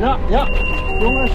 Ja, ja, jongens.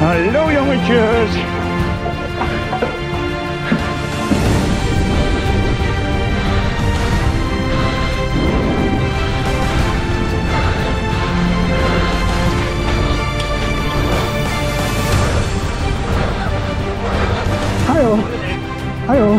Hallo jongetjes! Hallo! Hallo!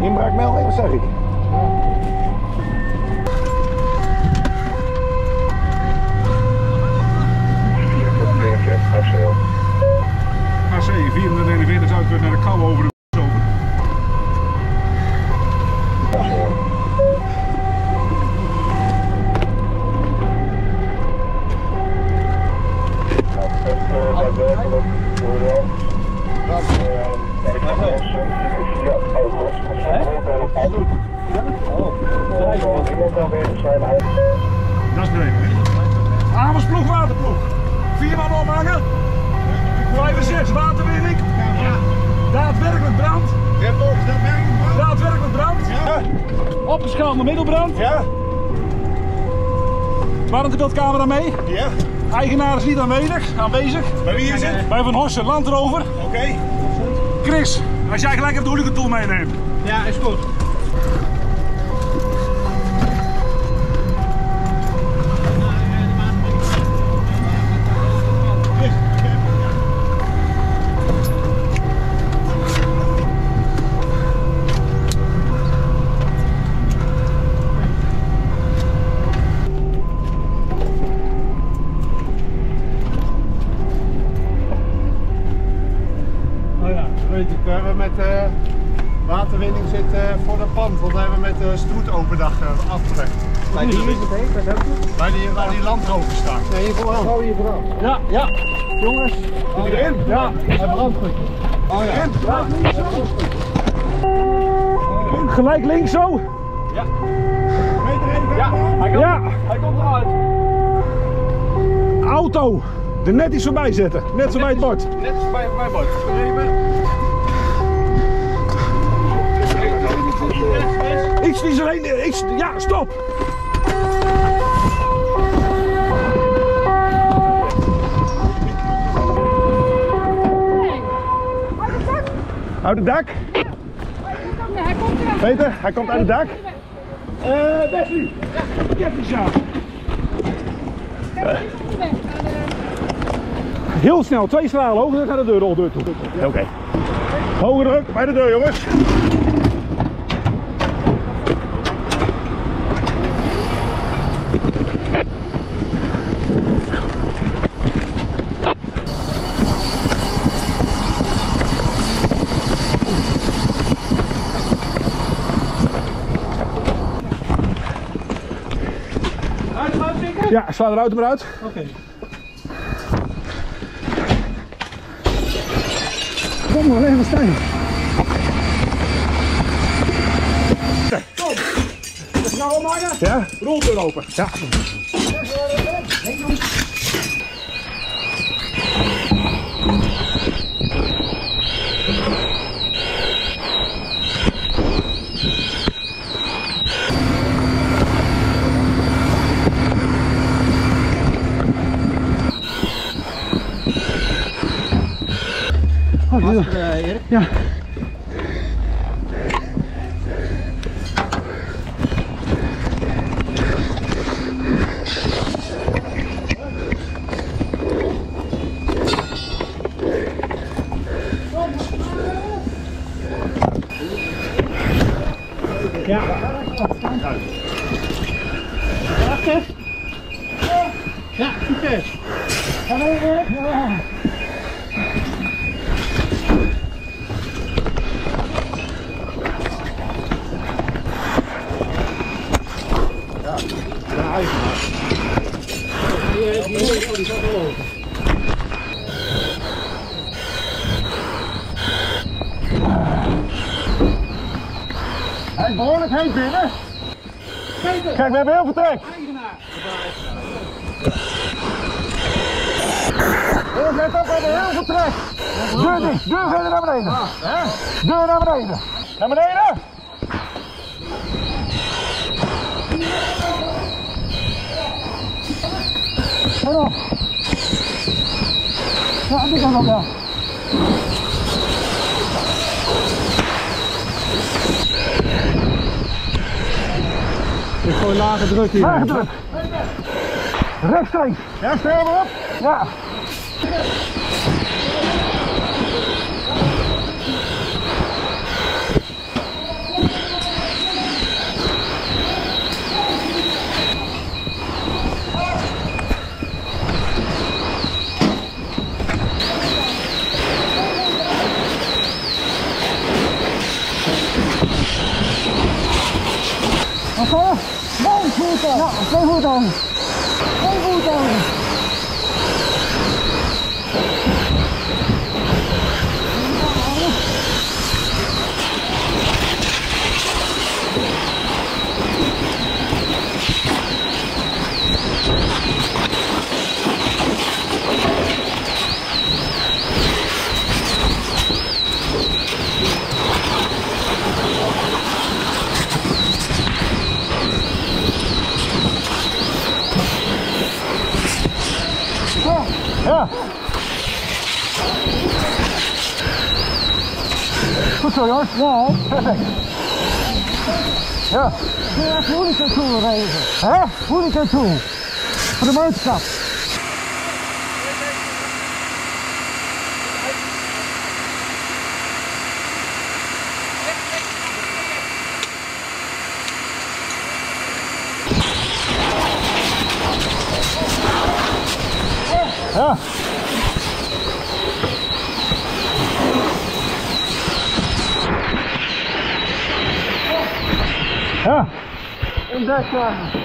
Inbraakmelding, wat zeg ik? AC 441 is uitweg naar de Kouwe over de Boeshoven. Dat is breed. Avers ploeg, waterploeg. 4 man ophangen. Blijven 6, waterwinning. Daadwerkelijk brand. Daadwerkelijk brand. Opgeschaald naar middelbrand. Warmtebeeldcamera mee. Ja. Eigenaar is niet aanwezig. Bij wie is het? Bij Van Horsen, Land Rover. Oké. Chris, als jij gelijk even de hooligan-tool meeneemt. Ja, is goed. We hebben met de waterwinning zitten voor de pan, want we hebben met de stroetopendag afgelegd. Bij die landrover staat. Nee, hier vooraan. Oh, hier vooraan. Ja, ja. Jongens. Zit je erin? Ja. Hij brandt goed. Oh ja. Ja, links zo. Gelijk links zo. Ja. Meter in. Ja. Hij komt eruit. Auto. Er net iets voorbij zetten. Net zo bij het bord. Net zo bij het bord. Iets niet zo heen, iets, ja, stop! Uit het dak! Peter, hij komt uit het dak. Weg nu! Kijk eens aan! heel snel twee stralen hoger druk naar de deur toe. Ja. Oké. Hoge druk bij de deur, jongens. Ja, sla de auto maar uit. Oké. Kom maar, even staan. Kom. Is het nou al maken? Ja. Rolteur open. Ja. Erik? Ja. Ja. Achter. Ja, succes. Hallo Erik. Hij is behoorlijk heet binnen. Kijk, we hebben heel veel trek. Let op, we hebben heel veel trek. Deur dicht, deur verder naar beneden. Deur naar beneden. Naar beneden. Kom op. Ja, die kan ook wel. Ik heb gewoon lage druk hier. Lage druk. Rechtstreeks. Ja, stel maar op. Ja. Ja, twee voet aan. Twee voet aan. Ja. Goed zo, jongens. Ja, perfect. Ja. Hoe is het toe, Reven? Hè? Hoe is het toe? Voor de motorstap. Ja. Ja. En daar gaan we.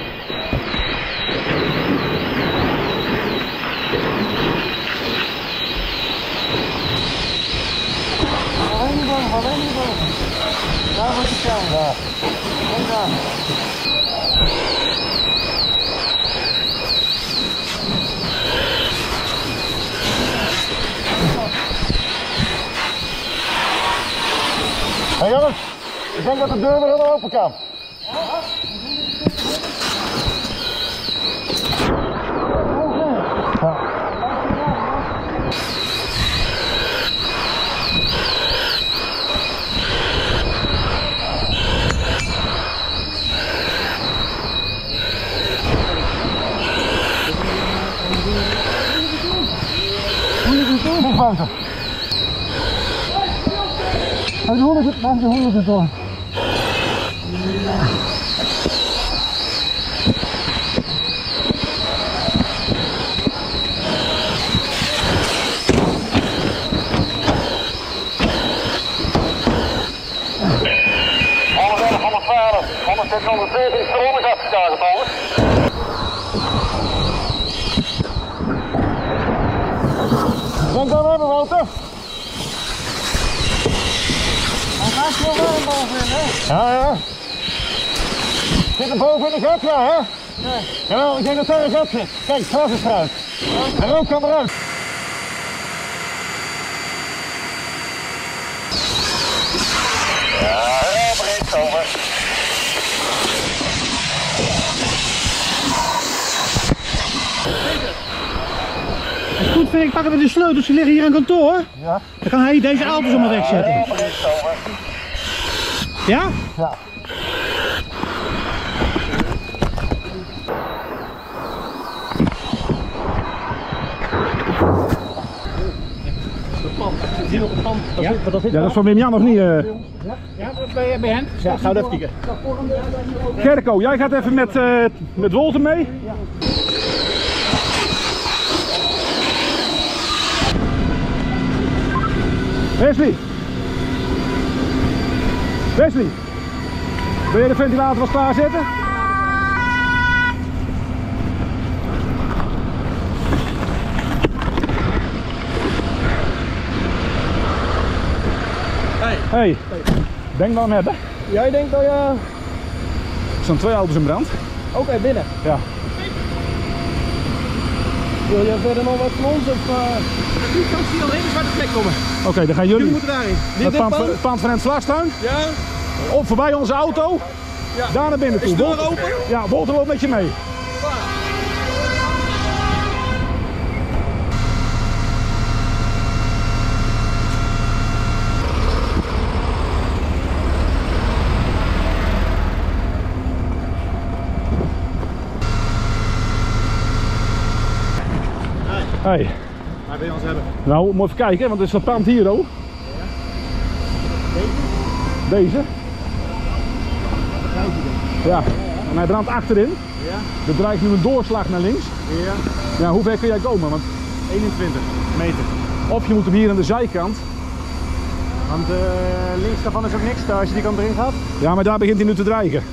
Alleen niet boven. Daar moet je gaan. Daar. Kom dan. Hé jongens, ik denk dat de deur weer helemaal open kan. Ja. Ja. Also 185, 100 so. Denk dan even, Wouter. Hij gaat veel warm bovenin, hè? Ja, ja. Zit er boven in de gat, ja, hè? Nee. Jawel, ik denk dat daar een gat zit. Kijk, het gras is eruit. Ja. De rook kan eruit. Ja, heel breed over. Goed vind ik, pakken met die sleutels, die liggen hier aan kantoor. Ja. Dan kan hij deze auto's allemaal wegzetten. Ja? Ja. Ik zie nog een pand. Ja, dat is van Wim Jan nog niet. Ja, bij hem. Ja, ga even kijken. Gerco, jij gaat even met Wolter mee. Ja. Wesley, wil je de ventilator wat klaarzetten? Hey, denk wel aan hebben. Jij denkt al ja. Er staan twee auto's in brand. Ook okay, binnen? Ja. Wil jij verder nog wat van ons? Die kant zie je alleen een zwarte plek komen. Oké, dan gaan jullie. Jullie moeten daarin. Het pand van het slagstuin. Ja. Op voorbij onze auto. Ja. Daar naar binnen toe. Is de deur open? Ja, Wolter loopt met je mee. Hey. Waar wil je ons hebben? Nou, moet even kijken, want het is dat pand hier ook. Ja. Deze? Ja. En hij brandt achterin. Ja. Er dreigt nu een doorslag naar links. Ja. Ja, hoe ver kun jij komen? Want 21 meter. Of je moet hem hier aan de zijkant. Want links daarvan is ook niks, daar, als je die kant erin gaat. Ja, maar daar begint hij nu te dreigen.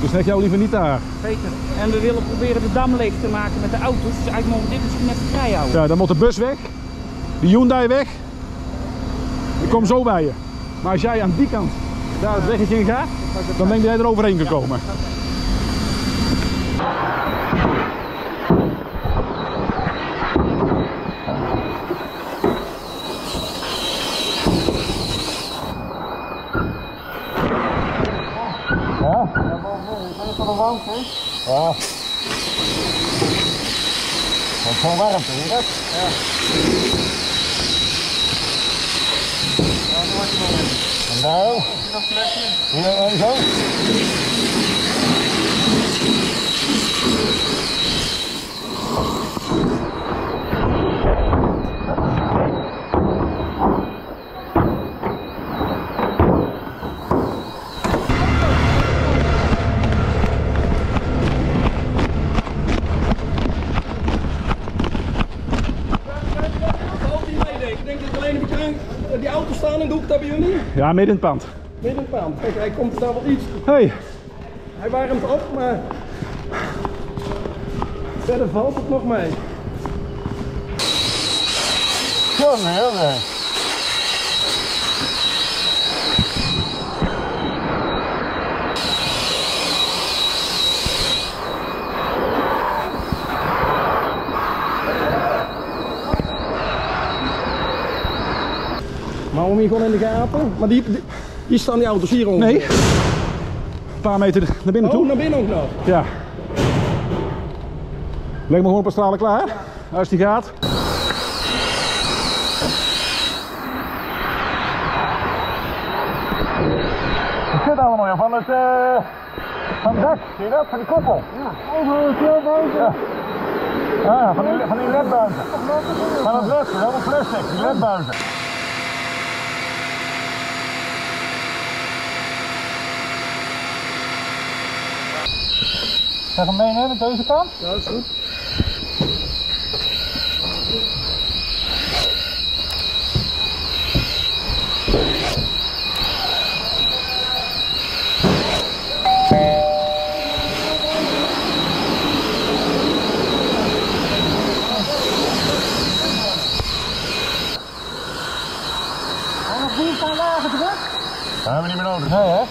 Dus leg jou liever niet daar. Beter. En we willen proberen de dam leeg te maken met de auto's. Dus eigenlijk mogen we dit misschien even vrij houden. Ja, dan moet de bus weg. De Hyundai weg. Ik kom zo bij je. Maar als jij aan die kant daar het weggetje in gaat, dan denk jij er overheen kan komen. Ja. Het is gewoon warm, zie je dat? Ja. En nou? Hier en zo. Ja, midden in het pand. Midden in het pand. Kijk, hij komt er nou wel iets. Hey. Hij warmt op, maar verder valt het nog mee. Jongen, jongen. Hou hem hier gewoon in de gaten, maar hier staan die auto's hier onder. Nee, een paar meter naar binnen toe. Naar binnen ook nog? Ja. Leg me gewoon een paar stralen klaar, ja. Als die gaat. Het zit allemaal nog van het dak, zie je dat? Van die koppel. Ja, overal een veel boven. Ja, van die ledbuizen. Van het ledbuizen, helemaal plastic, die ledbuizen. Ga hem meenemen, deze kant? Ja, dat is goed. Dat hebben we niet meer nodig. Nee, hè?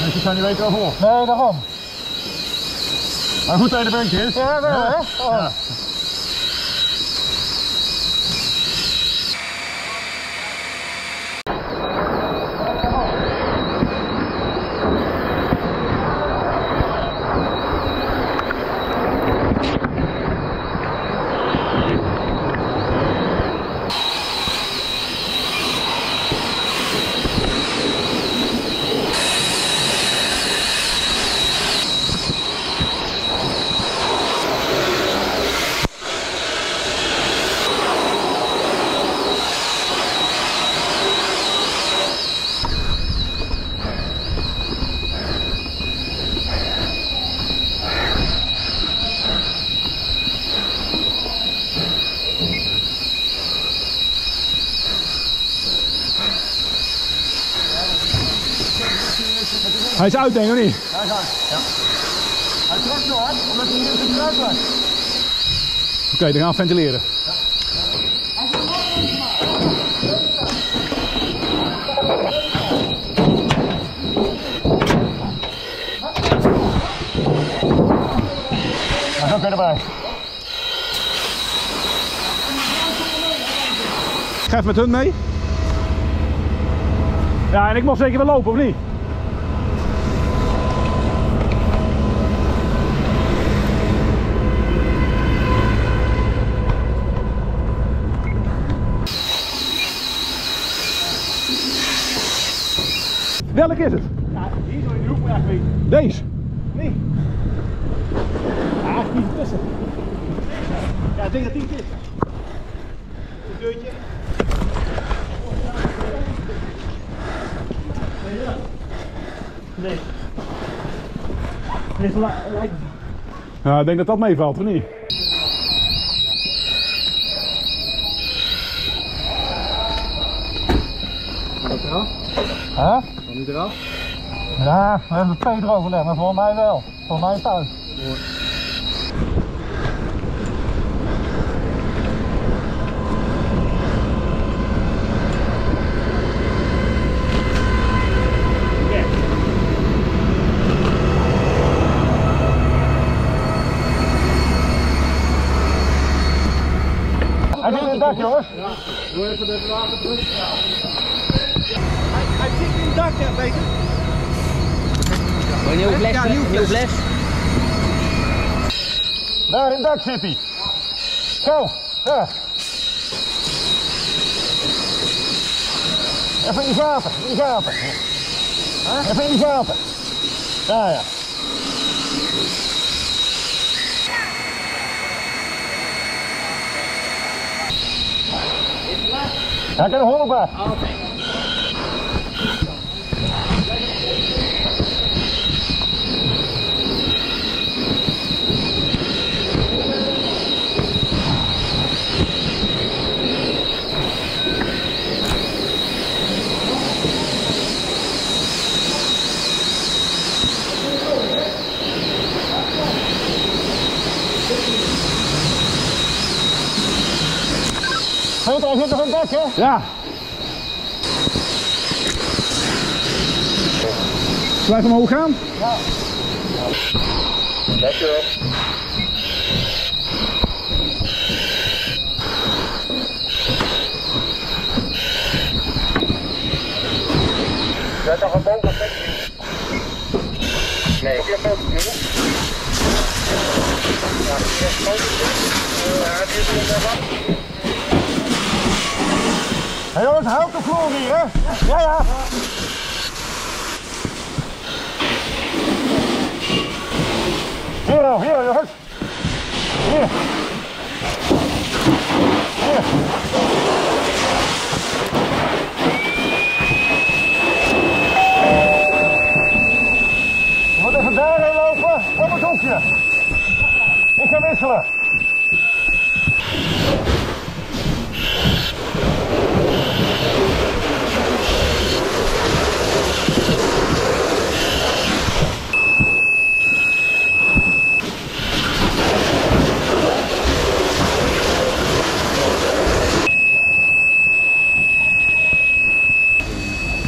Mensen zijn niet weten overhoor. Nee, daarom. Maar goed dat je de bankje is. Ja, wel, hè? Oh. Ja. Hij is uit, denk ik, of niet? Hij is uit, ja. Hij trekt zo hard, omdat hij hier in de kruis was. Oké, dan gaan we ventileren. Ja. Hij gaat weer erbij. Ik ga even met hun mee. Ja, en ik mocht zeker wel lopen, of niet? Welk is het? Ja, hier zo in de hoek moet je eigenlijk weten. Deze? Nee. Ja, niet tussen. Ja, ik denk dat die het is. Een deurtje. Nee. Deze lijkt me. Nou, ik denk dat dat meevalt, of niet? Huh? Kan die eraf? Ja, we hebben twee eroverlegd, maar volgens mij wel. Volgens mij is het uit. Goed. Yeah. Hij zit in het dak, jongens. Ja, doe even de water terug. Hij zit in het dak, ja, Peter. Een nieuw fles, ja, nieuw fles. Daar in het dak zit hij. Zo, daar. Even in die gaten, in die gaten. Huh? Even in die gaten. Daar, ja. Ja, ik heb een hondenbaar. Peter, hij zit nog in het dak, hè? Ja. Blijf omhoog gaan? Ja. Dankjewel. Zet nog een boom op het nee, ik heb hem ook niet. Ja, die is goed. Ja, die is goed. Hé hey jongens, houd de vloer hier, hè? Ja, ja. Hier, hier jongens. Hier. Hier. Je moet even daarheen lopen. Kom eens op.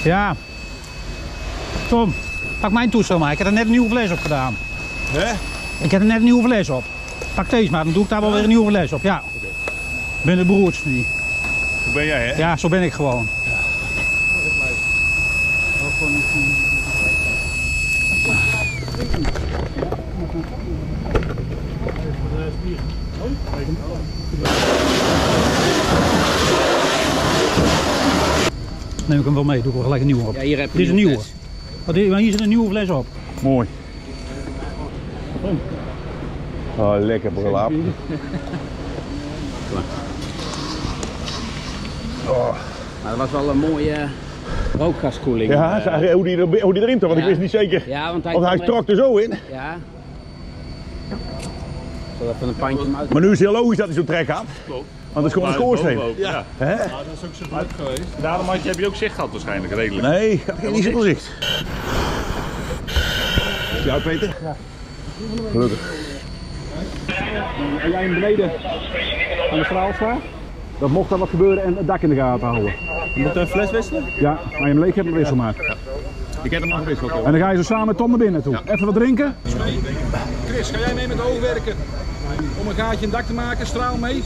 Ja. Tom, pak mijn toestel maar. Ik heb er net een nieuwe fles op gedaan. Hè? Ik heb er net een nieuwe fles op. Pak deze maar, dan doe ik daar wel weer een nieuwe fles op. Ja. Okay. Ik ben de broertje niet. Zo ben jij, hè? Ja, zo ben ik gewoon. Ja. Neem ik hem wel mee, doe ik wel gelijk een nieuwe op. Ja, hier heb je dit is een nieuwe. Maar hier zit een nieuwe fles op. Mooi. Oh, lekker brulap. Oh. Maar dat was wel een mooie rookgaskoeling. Ja, hoe die erin toch? Want ja. Ik wist niet zeker. Ja, want hij trok er zo in. Ja. Zodat van een pandje uit. Maar nu is het heel logisch dat hij zo'n trek had. Klopt. Want het is gewoon een schoorsteen. Ja. Hè? Nou, dat is ook zo druk geweest. Daarom heb je ook zicht gehad waarschijnlijk, redelijk. Nee, ik had niet zoveel zicht. Ja, Peter? Ja. Gelukkig. En jij beneden aan de straal staan? Dat mocht dat wat gebeuren en het dak in de gaten houden. Je moet een fles wisselen? Ja, maar je hem leeg hebt hem wisselmaakt. Ja. Ik heb hem al gewisseld. En dan ga je zo samen met Tom naar binnen toe. Ja. Even wat drinken. Chris, ga jij mee met de hoogwerker? Om een gaatje in het dak te maken, straal mee.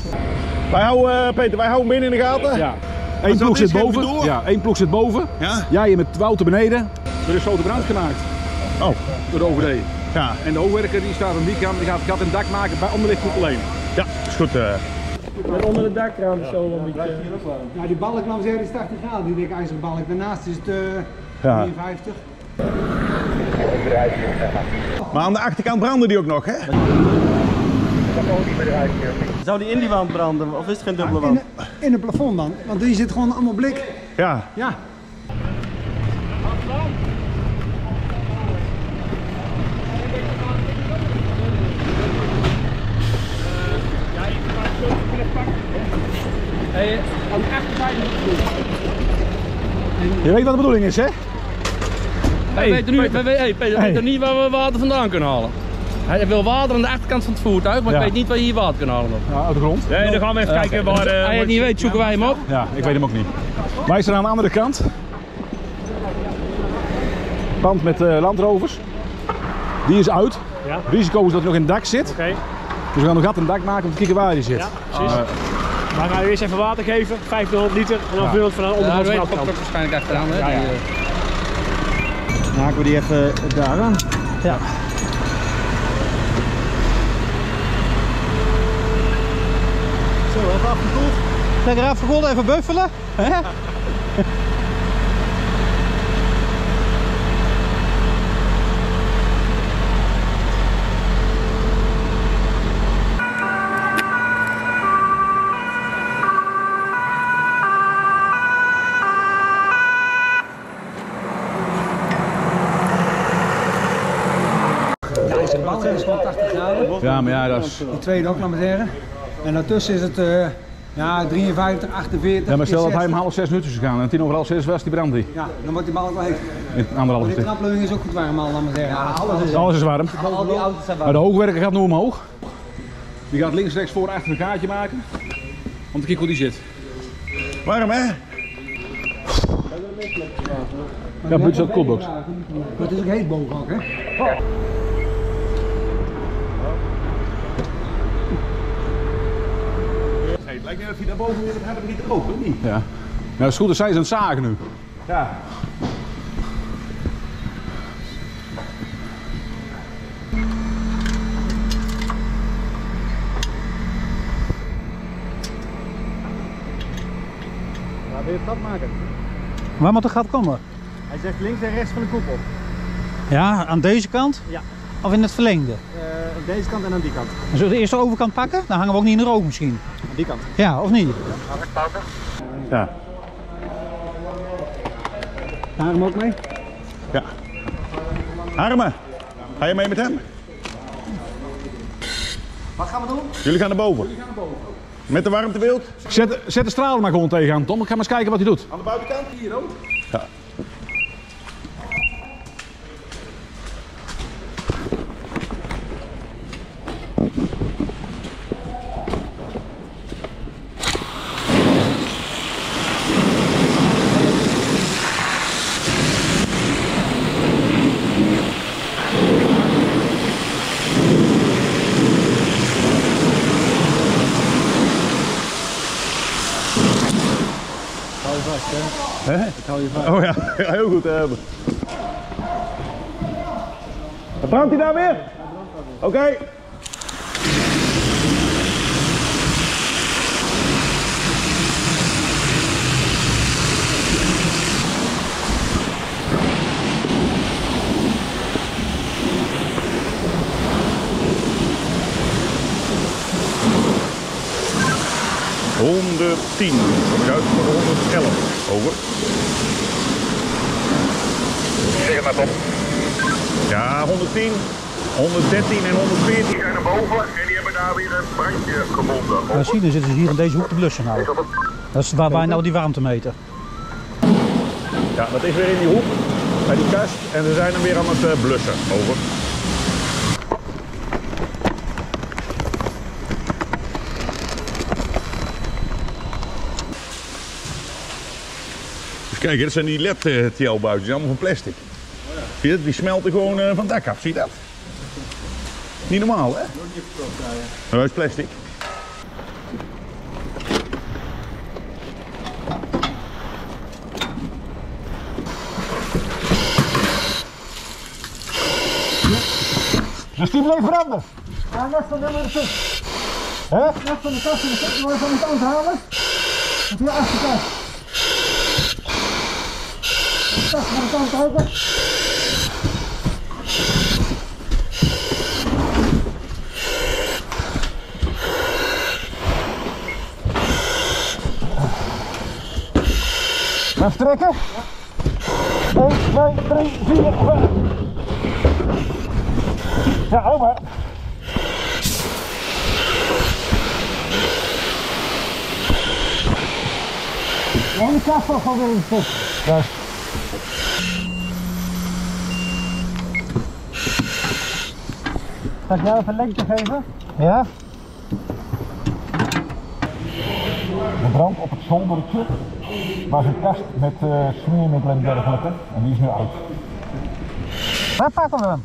Wij houden, Peter, wij houden binnen in de gaten. Ja. Eén ploeg zit boven. Ja, één ploeg zit boven. Ja? Jij met Wouter beneden. Er is grote brand gemaakt. Oh. Door de OVD. Ja. En de hoogwerker die staat aan die kant, die gaat het gat in het dak maken bij onderlichtgroep alleen. Ja, is goed. En onder de dakraam zo een beetje. Ja, die balk langs hier is 80 graden, die dikke ijzerbalk. Daarnaast is het 53. Maar aan de achterkant brandde die ook nog, hè? Zou die in die wand branden of is het geen dubbele wand? In het plafond dan, want hier zit gewoon allemaal blik. Ja. Ja. Je weet wat de bedoeling is, hè? Wij weten niet waar we water vandaan kunnen halen. Hij wil water aan de achterkant van het voertuig, maar ik weet niet waar je hier water kunnen halen. Ja, uit de grond. Nee, dan gaan we even kijken waar... Hij het niet weet, zoeken wij hem op. Ja, ik weet hem ook niet. Wij staan aan de andere kant. Band met Land Rovers. Die is uit. Ja. Het risico is dat hij nog in het dak zit. Okay. Dus we gaan nog gat in het dak maken om te kijken waar hij zit. Ja, precies. Maar we gaan eerst even water geven, 500 liter, en dan vult het van de ondergrond van de afkant. Waarschijnlijk achteraan, hè? Ja. Maken we die even daar aan. Ja. Zo, even afgekoeld. Lekker afgekoeld, even buffelen. Hè? Ja, maar ja, dat is... Die tweede ook, laat maar zeggen. En daartussen is het 53, 48. Ja, maar stel dat hij om 5:30 minuten is gegaan en 5:50 was die brand die. Ja, dan wordt die bal wel heet. Maar die trapleuning is ook goed warm al, laat maar zeggen. Ja, alles is warm. Al die auto's zijn warm. Maar de hoogwerker gaat nu omhoog. Die gaat links, rechts, voor, achter een gaatje maken. Om te kijken hoe die zit. Warm, hè? Ja, buiten staat de koelbox. Maar het is ook heet boven ook, hè? Het lijkt net of je daar boven weer het hebben niet ook, of niet? Ja. Nou, het is goed dat zij aan het zagen nu. Ja. Waar wil je het gat maken? Waar moet het gat komen? Hij zegt links en rechts van de koepel. Ja, aan deze kant? Ja. Of in het verlengde? Aan deze kant en aan die kant. Zullen we de eerste overkant pakken? Dan hangen we ook niet in de rook misschien. Aan die kant? Ja, of niet? Ja. Harm ook mee? Ja. Harmen, ga je mee met hem? Wat gaan we doen? Jullie gaan naar boven. Met de warmtebeeld. Zet de straal maar gewoon tegenaan, Tom. Ik ga maar eens kijken wat hij doet. Aan de buitenkant? Hier ook? Ja. Ik hou je van. Oh ja, heel goed te hebben. Brandt hij daar weer? Ja, oké. Okay. €110, kom ik uit voor €111, over. Zeg het maar Tom. Ja, €110, €113 en €114 zijn er boven en die hebben daar weer een brandje gevonden. Ja, zie je, dan zitten ze hier in deze hoek te blussen nou. Dat is waar wij nou die warmtemeter. Ja, dat is weer in die hoek, bij die kast en we zijn er weer aan het blussen, over. Kijk, dat zijn die LED-TL-buizen, die zijn allemaal van plastic. Oh ja. Zie je dat? Die smelten gewoon van het dak af, zie je dat? Niet normaal, hè? Dat is plastic. Dus die bleef branden? Ja, net van de nummer 6. Hè? Net van de kast in de kast, maar van de kant halen. Dat is de achterkant. Kast van de kant open. Even trekken. Ja. 1, 2, 3, 4, 5. Ja, hou maar. Ja, die kast was alweer in de kast. Zal ik jou even lengte geven? Ja. De brand op het zoldertje was een kast met smeermiddelen en dergelijke. En die is nu uit. Waar pakken we hem?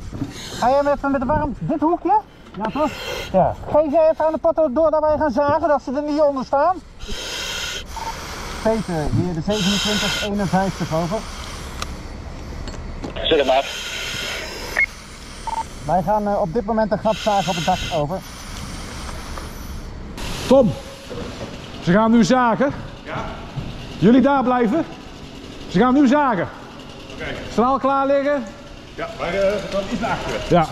Ga je hem even met de warmte? Dit hoekje? Ja, toch? Ja. Geef jij even aan de potto door dat wij gaan zagen, dat ze er niet onder staan. Peter, hier de 2751 over. Zet hem af. Wij gaan op dit moment een gat zagen op het dak over. Tom, ze gaan nu zagen. Ja. Jullie daar blijven. Ze gaan nu zagen. Oké. Okay. Straal klaar liggen. Ja, maar we gaan iets naar achteren. Ja.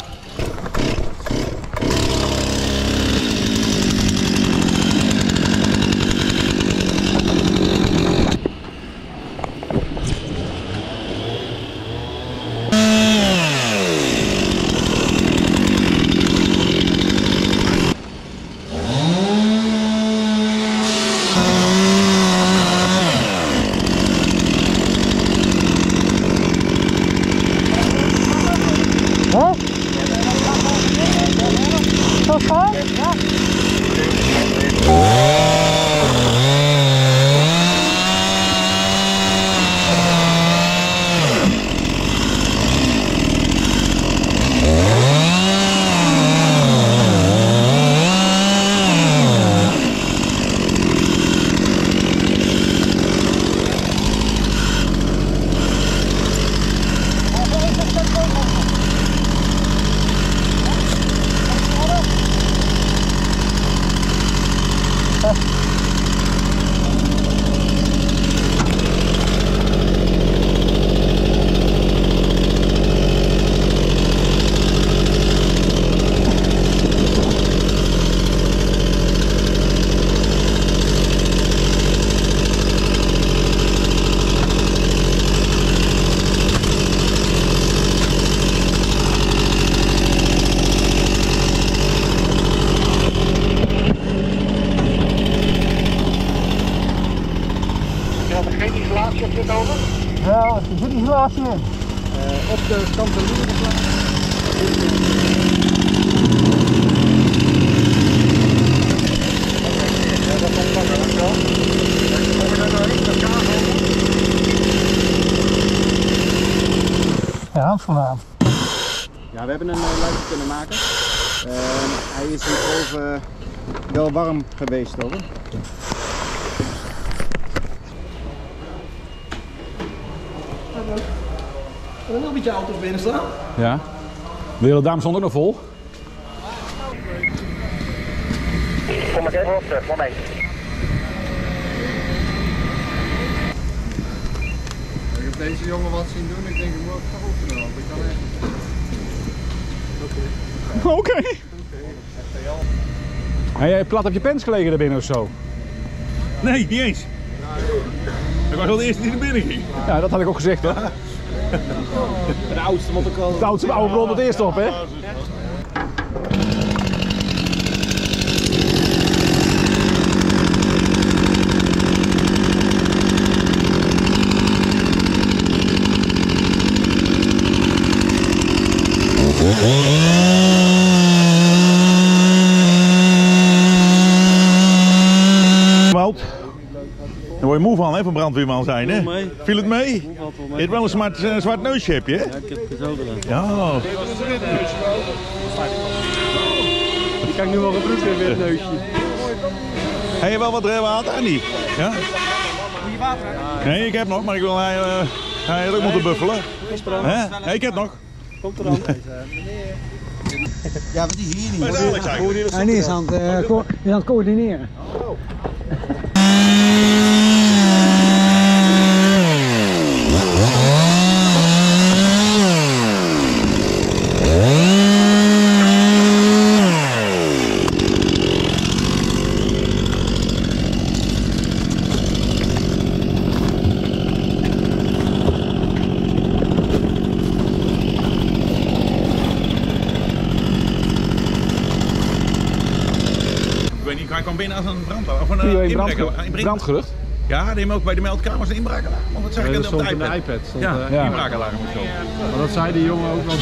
Wel, er zit isolatie in. Op de kantelier. Ja, handschoenen aan. Ja, we hebben een lijstje kunnen maken. Hij is hierboven wel warm geweest, hoor. er een heel beetje auto's binnen staan. Ja. De hele dame stond ook nog vol. Kom maar even op terug, kom mee. Ik heb deze jongen wat zien doen, ik denk ik moet het goed doen. Ik kan echt. Oké. Oké. Heb je plat op je pens gelegen daarbinnen of zo? Nee, niet eens. Ik was wel de eerste die naar binnen ging. Ja, dat had ik ook gezegd hoor. De oudste moet ik al. De oudste oude bron het eerst op, hè? Daar word je moe van, hè, van brandweerman zijn, hè? Viel het mee? Je hebt wel een zwart neusje, heb je? Ja, ik heb het zo gedaan. Ja. Ik kijk nu wel gebruikt weer het neusje. Heb je wel wat water? Niet? Ja? Moet je water? Nee, ik heb nog, maar ik wil hij ook moeten buffelen. Ik heb nog. Komt er dan? Ja, want die hier niet. Hij is aan het coördineren. Hij kwam binnen als een brandweer of een brandgerucht. Ja, die ook bij de meldkamer als een inbraakalarm. Want dat zag ik op de iPad. Stond, ja, inbraakalarm of zo. Maar dat zei die jongen ook wel.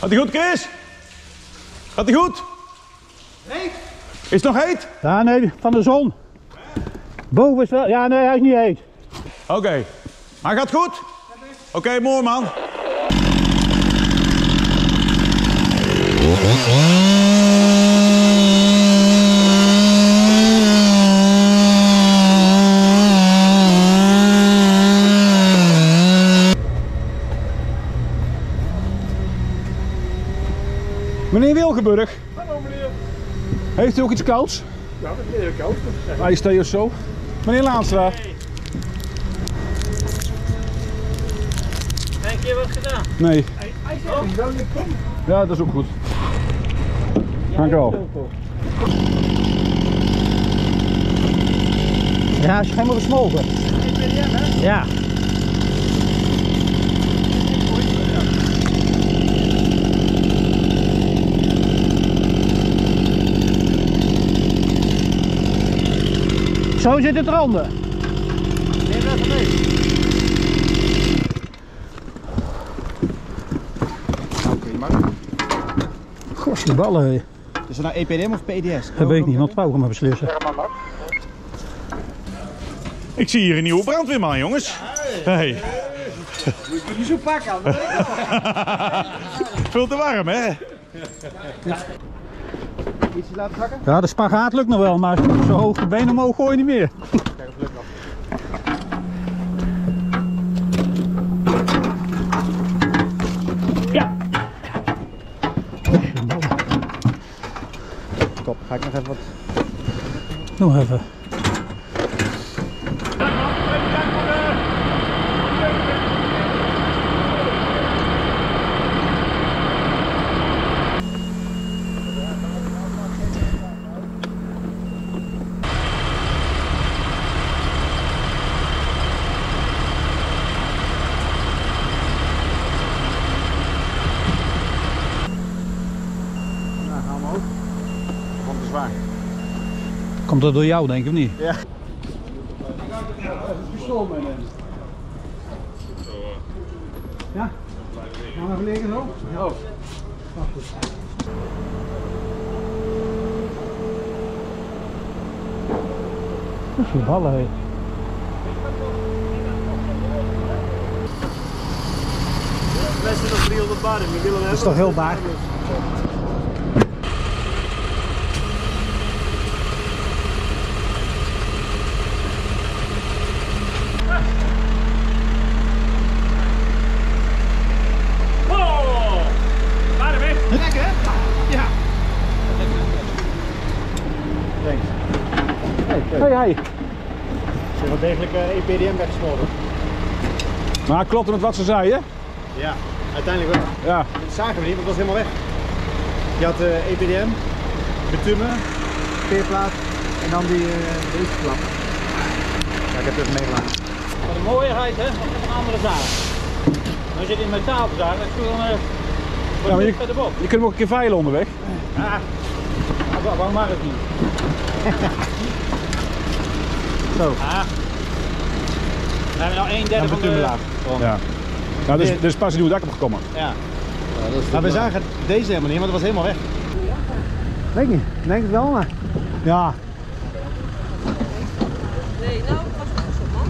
Gaat die goed, Kees? Gaat die goed? Heet? Is het nog heet? Ja, nee, van de zon. Boven is wel... Ja, nee, hij is niet heet. Oké. Maar gaat goed? Oké, mooi man. Meneer Wilgenburg. Hallo meneer. Heeft u ook iets kouds? Ja, dat is meneer koud. IJsthee of zo. Meneer Laanstra. Hey. Denk je wat gedaan? Nee. IJsthee? Ja, dat is ook goed. Dank u wel. Ja, is helemaal gesmolten. Ja. Zo zit het eronder. Neem even mee. Oké, maar. Gosh, de ballen. He. Is het nou EPDM of PDS? Dat weet ik niet, want wou ik maar beslissen. Ik zie hier een nieuwe brandweerman, jongens. Hey. Moet je niet zo pakken, anders weet ik wel. Veel te warm, hè? Ja. Ietsje laten zakken? Ja, de spagaat lukt nog wel, maar zo hoog de benen omhoog gooi je niet meer. Kijk of het lukt nog. Ja! Top, ga ik nog even wat... Nog even. Komt dat door jou, denk ik, of niet? Ja. Ja? Gaan we even liggen zo? Ja. Push die ballen heen. Wij zitten op 300 bar en we willen hebben. Dat is toch heel baar? Er is wel degelijk EPDM weggeschoten. Maar klopt het met wat ze zeiden? Ja, uiteindelijk wel. Ja. Dat zagen we niet, want het was helemaal weg. Je had EPDM, bitumen, peerplaat en dan die klap. Ja, ik heb het even meegemaakt. Wat een mooiheid, hè? Dat is een andere zaag. Als je dit in metaal zaagt, dan wordt het verder op. Je kunt hem ook een keer veilen onderweg. Ja, waarom mag het niet? Zo. Ah. We hebben nou 1/3 van de laag. Ja. Nou, dus pas een nieuw dak opgekomen. Ja. Ja, maar we zagen deze helemaal niet, want het was helemaal weg. Weet niet, denk het wel, maar. Ja. Nee, nou, het was goed zo, man.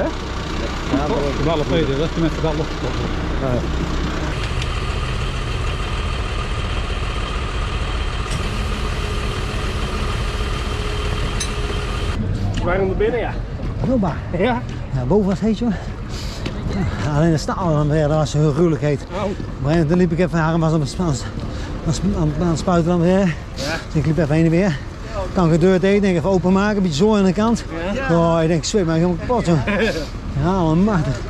Hè? Ja, dat is de ballen beter, dat is met de bal opgekomen. Waar onder binnen, ja. Heel baar. Ja? Ja, boven was heet, joh. Ja, alleen de staal, ja, dat was heel gruwelijk heet. Oh. Dan liep ik even naar hem, was aan het spuiten dan weer. Ja. Dus ik liep even heen en weer. Kan ik de deur tegen, denk even openmaken, een beetje zooi aan de kant. Ja. Oh, ik denk, zweet, maar ik helemaal kapot, joh. Ja, man, machtig. Ja.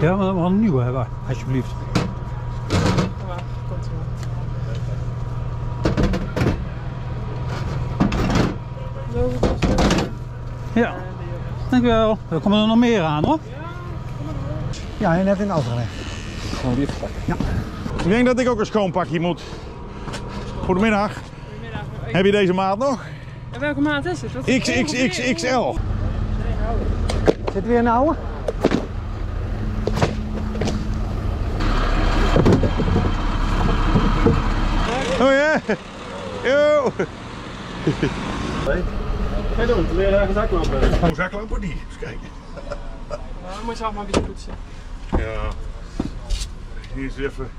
Ja, maar we gaan een nieuwe hebben, alsjeblieft. Ja, komt wel. Ja, dankjewel. Er komen er nog meer aan, hoor. Ja, hij net in de auto gelegd. Gewoon die verpakken. Ja. Ik denk dat ik ook een schoonpakje moet. Goedemiddag. Goedemiddag. Heb je deze maat nog? En welke maat is het? XXXXL. Zit weer een oude? Oh ja! Yo! Ga doen, leer daar een zaklamp bij. Een zaklamp of niet? Eens kijken. Nou, dan moet je af maar een beetje poetsen. Ja. Eerst even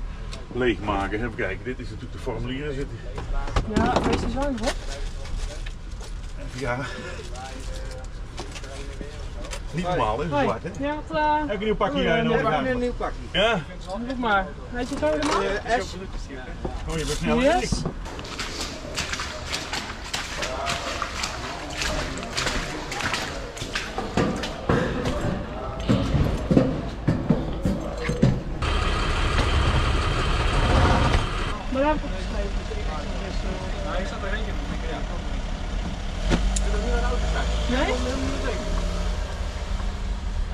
leegmaken. Even kijken, dit is natuurlijk de formulier. Ja, wees er zuinig op. Ja. Niet normaal, hè? Zwart, hè? Ja, klaar. Heb je een nieuw pakje? Ja, ik heb een nieuw pakje. Ja? Doe maar. Weet je het helemaal? S. Oh, je bent snel. Yes. Maar daar heb ik opgeschreven. Nou, ik zat er eentje op. Zit er nu een auto staan? Nee?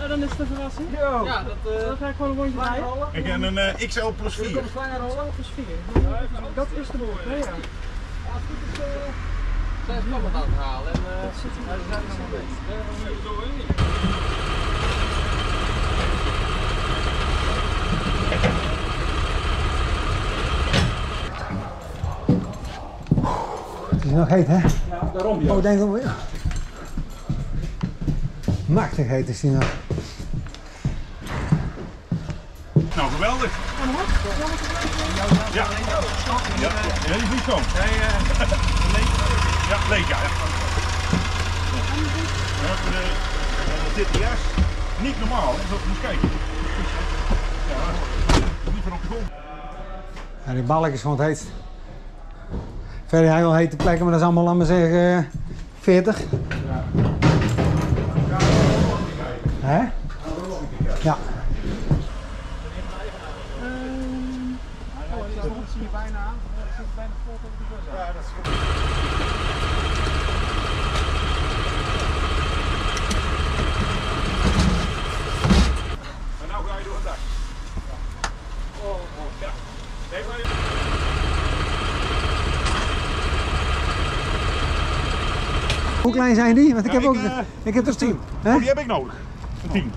Oh, dan is het een verrassing. Yo. Ja, dat ga ik gewoon een rondje draaien. Ik heb een XL plus 4. Een plus 4. Ja, dat is de mooie. Ja, ja. Als het goed is, zijn ze nog wat aan het halen. En dat zit er nog mee. Het is nog heet, hè? Ja, daarom. Ja. Oh, denk ik alweer. Machtig heet is die nog. Nou, geweldig. Ja, ja, die vliegt zo. Ja, leeg, ja. Dit jas, niet normaal, dus dat moet je kijken. Ja, liever op de grond. Ja, die balk is gewoon het heet. Verder hij wel hete plekken, maar dat is allemaal, laat maar zeggen, 40. Hè? Ja. Dat zie je bijna aan. Dat zit bijna vol tot de bus. Ja, dat is goed. Hoe klein zijn die? Want ik heb ook ik heb er 10. Huh? Die heb ik nodig. Een 10.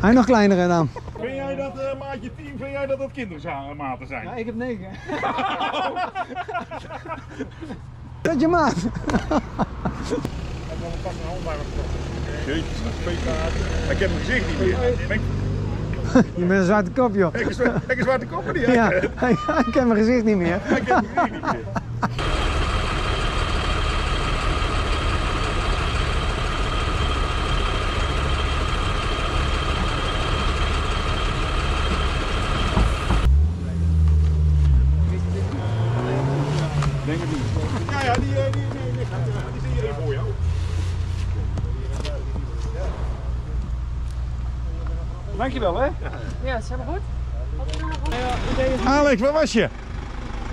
Hij nog kleinere dan. Vind jij dat maatje 10, vind jij dat dat kindermaten zijn? Ja, ik heb 9. Dat je maat. Jeetjes, dat is ik heb mijn gezicht niet meer. Je bent een zwarte kop, joh. Ik heb een zwarte kop, niet? Ja, ik heb mijn gezicht niet meer. Ik heb mijn gezicht niet meer. Denk het niet. Ja, die zit hierin voor jou. Dankjewel, hè? Ja, is helemaal goed. Alex, waar was je?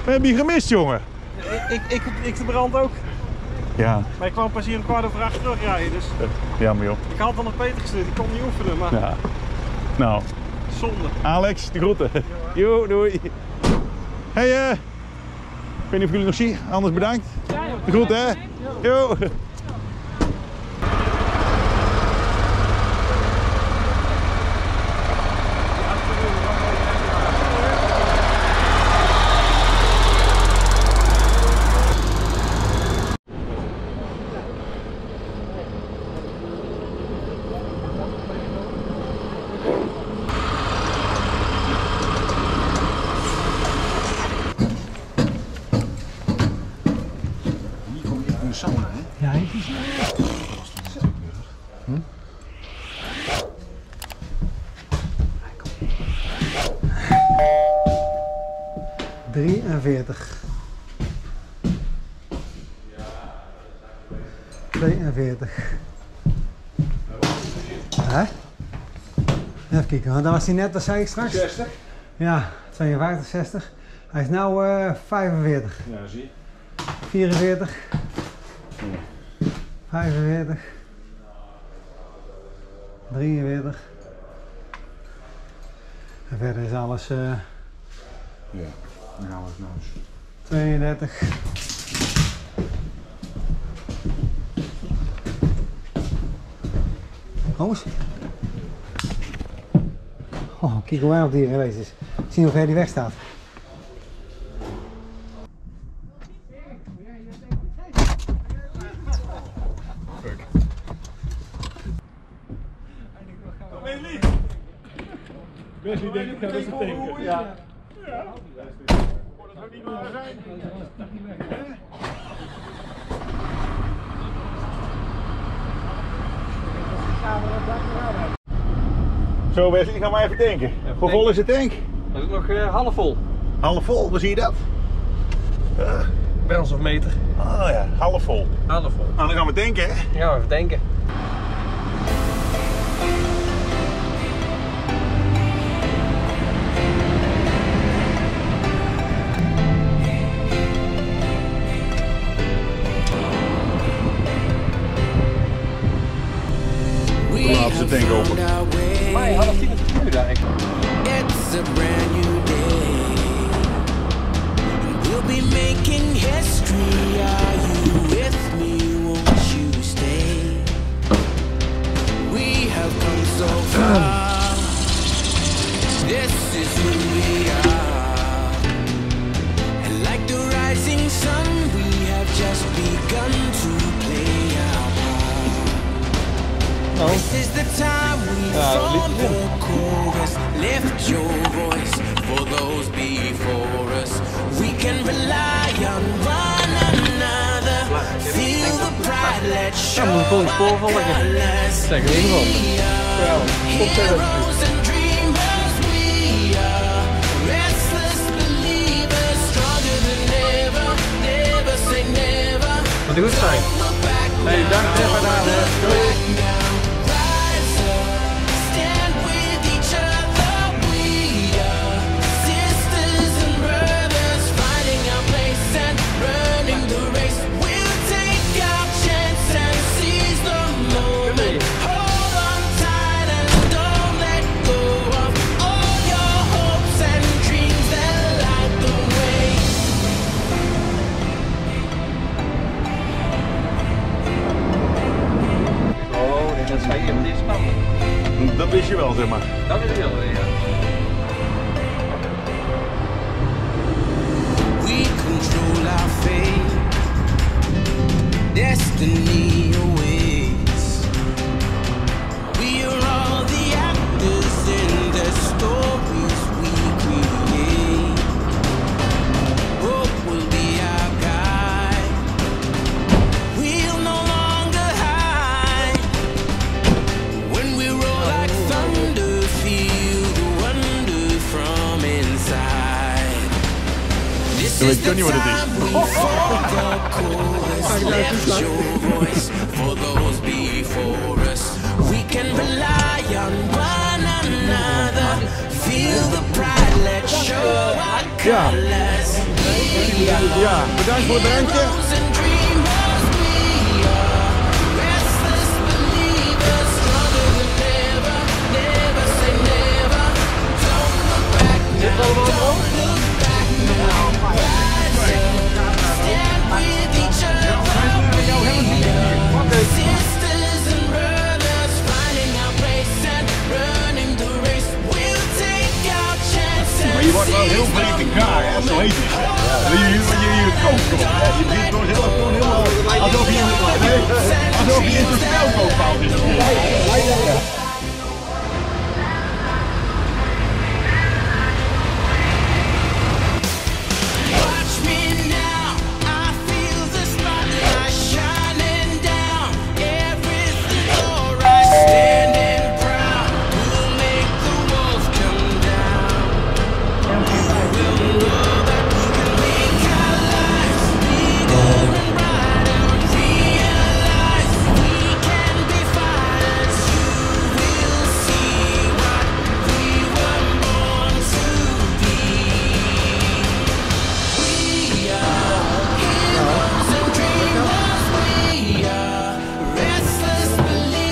We hebben je gemist, jongen. Ik verbrand ook. Ja. Maar ik kwam pas hier een kwart over 8 terugrijden, dus... Jammer, joh. Ik had al op Peter gestuurd, ik kon niet oefenen, maar... Ja. Nou. Zonde. Alex, de groeten. Jo, doei. Hey, ik weet niet of jullie nog zien, anders bedankt. De groeten, hè? Jo. Ja, ik is het. Dat was toch niet nodig. Hm? Hij komt. 43. 42. Hè? Even kijken, want dan was hij net, dat zei ik straks. 60? Ja, 52, 60. Hij is nou 45. Ja, zie je. 44. 45, 43 en verder is alles ja, nou is nou 32, 30. Oh, kijk hoe hij op die geweest is. Zie hoe ver die weg staat. Wesley denkt ik ga best een tanker. Ja. Ja. Kon het ook niet waar zijn. Zo Wesley, ga maar even tanken. Hoe vol is de tank? Dat is nog half vol. Half vol, hoe zie je dat? Brandstofmeter. Oh ja, half vol. Half vol. Nou, dan gaan we tanken, hè? Ja, even tanken. Laatste tank open. Maar je had het 10 met de vuur eigenlijk. It's a brand new day. We'll be making history. Are you with me? Won't you stay? We have come so far. This is who we are. And like the rising sun, we have just begun to play out. Oh. This is the time we form the chorus. Lift your voice for those before us. We can rely on one another. Feel the pride, let's show our colors. We are heroes and dreamers. We are restless believers, stronger than ever. Never say never. Wat een goed zijn. Hey, dank je wel. dankjewel, zeg maar. Dank u wel, meneer. We control our fate. Destiny awaits. We are all the actors in the stories we create. Hope will be our guide. We'll no longer hide. When we roll like thunder, feel the wonder from inside. This is the time we fall. Lift your voice for those before us. We can rely on one another. Feel the pride, let's show our colors. Ja, bedankt voor het drankje.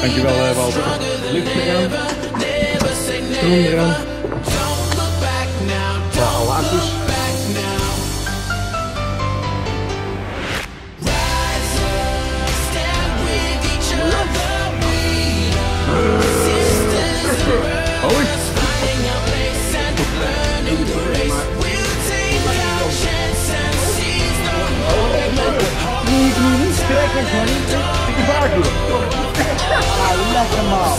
Dankjewel, Walter. Licht eraan. Groen eraan. Ja, alle acties. Hoi. Ik lekker man.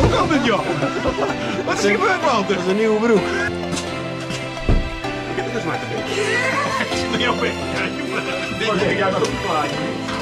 Hoe kan dit, joh? Wat is er gebeurd, man? Dat is een nieuwe broek. Dat is maar te doen. Dit is een heel beetje. Dit is een heel beetje.